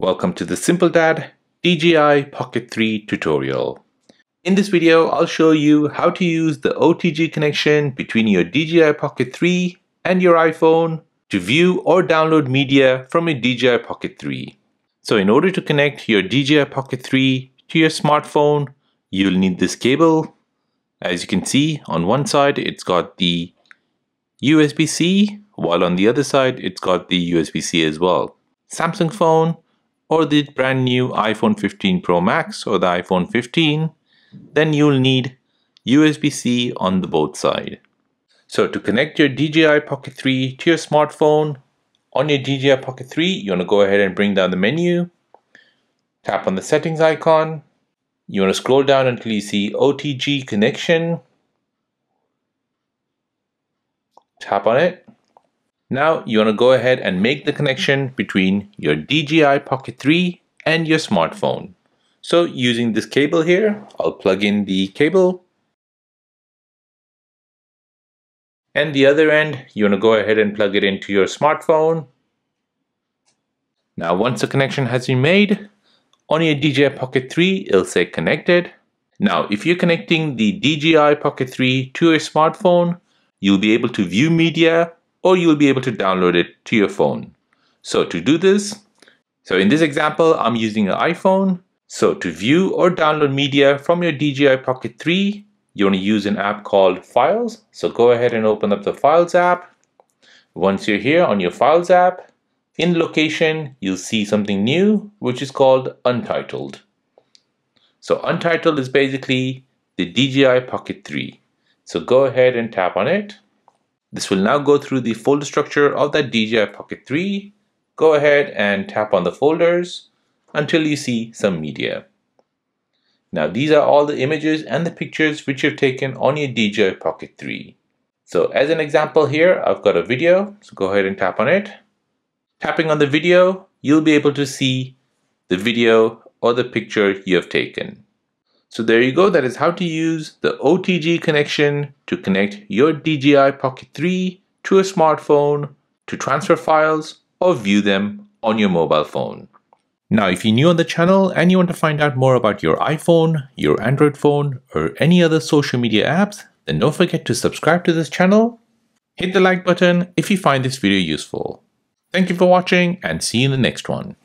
Welcome to the Simple Dad DJI Pocket 3 tutorial. In this video, I'll show you how to use the OTG connection between your DJI Pocket 3 and your iPhone to view or download media from your DJI Pocket 3. So in order to connect your DJI Pocket 3 to your smartphone, you'll need this cable. As you can see, on one side, it's got the USB-C, while on the other side, it's got the USB-C as well. Samsung phone, or the brand new iPhone 15 Pro Max or the iPhone 15, then you'll need USB-C on the both side. So to connect your DJI Pocket 3 to your smartphone, on your DJI Pocket 3, you want to go ahead and bring down the menu, tap on the settings icon, you want to scroll down until you see OTG connection, tap on it. Now you want to go ahead and make the connection between your DJI Pocket 3 and your smartphone. So using this cable here, I'll plug in the cable. And the other end, you want to go ahead and plug it into your smartphone. Now once the connection has been made, on your DJI Pocket 3, it'll say connected. Now if you're connecting the DJI Pocket 3 to your smartphone, you'll be able to view media or you'll be able to download it to your phone. So to do this, in this example, I'm using an iPhone. So to view or download media from your DJI Pocket 3, you want to use an app called Files. So go ahead and open up the Files app. Once you're here on your Files app, in location, you'll see something new, which is called Untitled. So Untitled is basically the DJI Pocket 3. So go ahead and tap on it. This will now go through the folder structure of that DJI Pocket 3. Go ahead and tap on the folders until you see some media. Now these are all the images and the pictures which you've taken on your DJI Pocket 3. So as an example here, I've got a video, so go ahead and tap on it. Tapping on the video, you'll be able to see the video or the picture you have taken. So there you go, that is how to use the OTG connection to connect your DJI Pocket 3 to a smartphone to transfer files or view them on your mobile phone. Now if you're new on the channel and you want to find out more about your iPhone, your Android phone or any other social media apps, then don't forget to subscribe to this channel. Hit the like button if you find this video useful. Thank you for watching and see you in the next one.